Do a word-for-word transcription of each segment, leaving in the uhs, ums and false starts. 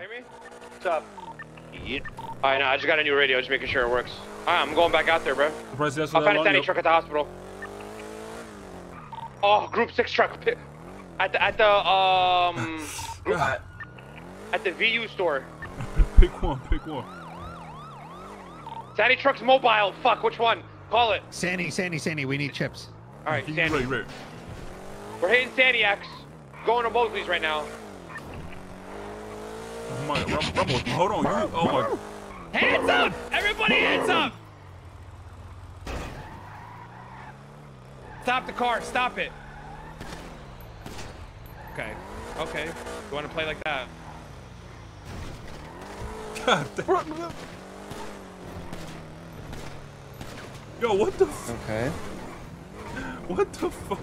Y'all hear me? What's up? Yeah. Alright, no, I just got a new radio, just making sure it works. Alright, I'm going back out there, bro. I'll find a standing truck at the hospital. Oh, group six truck. At the, at the, um... group, at the V U store. Pick one, pick one. Sandy truck's mobile. Fuck, which one? Call it. Sandy, Sandy, Sandy, we need chips. Alright, Sandy. Right, right. We're hitting Sandiacs. Going to Bogley's right now. Oh my, Rumble, hold on, you, oh my. Hands up! Everybody hands up! Stop the car, stop it. Okay, okay. You want to play like that? God damn. Yo, what the f- Okay. What the fuck?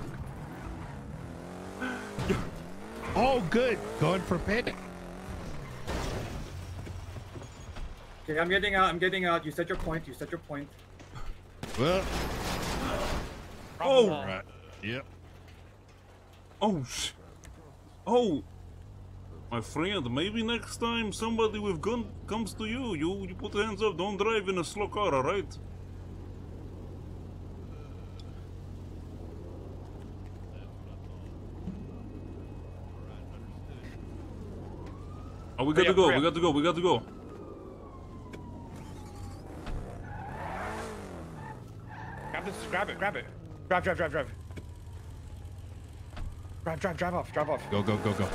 Yo. Oh, good. Going for pit. Okay, I'm getting out. I'm getting out. You set your point. You set your point. Well. Oh. Right. Yep. Oh, shit. Oh, my friend, maybe next time somebody with gun comes to you, you, you put hands up, don't drive in a slow car, alright? Oh, we got to go, we got to go, we got to go. Grab this, grab it, grab it. Drive, drive, drive, drive. Drive, drive, drive off, drive off. Go, go, go, go.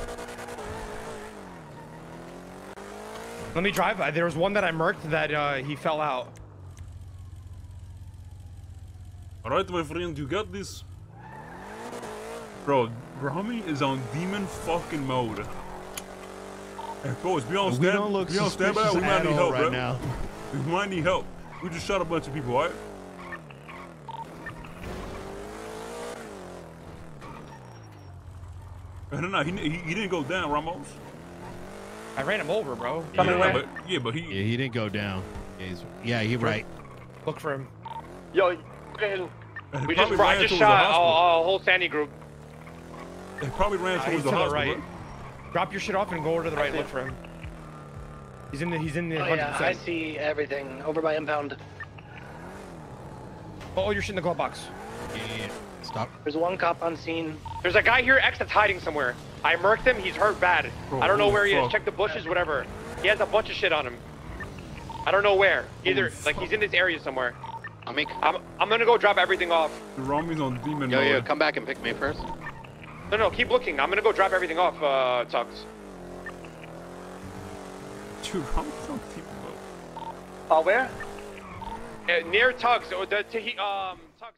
Let me drive. Uh, there was one that I murked that uh, he fell out. All right, my friend, you got this. Bro, Ramee is on demon fucking mode. Hey, boys, we on stand, don't look we don't stand by. We might need help, right bro. Now. We might need help. We just shot a bunch of people, all right? I don't know, he, he, he didn't go down, Ramos. I ran him over, bro. Yeah, yeah, but, yeah but he... Yeah, he didn't go down. Yeah, he's, yeah he right. Look for him. Yo, we just, I just shot a, a whole Sandy group. They probably ran uh, towards the to hospital. The right. Drop your shit off and go over to the right, look for him. He's in the, he's in the oh, one hundred percent. Yeah, I see everything. Over by impound. Oh, oh, you're shit in the glove box. Yeah. Stop. There's one cop on scene. There's a guy here, X, that's hiding somewhere. I murked him, he's hurt bad. Bro, I don't know where he fuck. is. Check the bushes, whatever. He has a bunch of shit on him. I don't know where. Either, holy like fuck. he's in this area somewhere. I'll make I'm, I'm gonna go drop everything off. Ramee's on demon. Yo, yo, come back and pick me first. No, no, keep looking. I'm gonna go drop everything off, uh, Tux. Dude, Ramee's on demon mode. Uh, where? Uh, near Tux. Or the, to, um, Tux.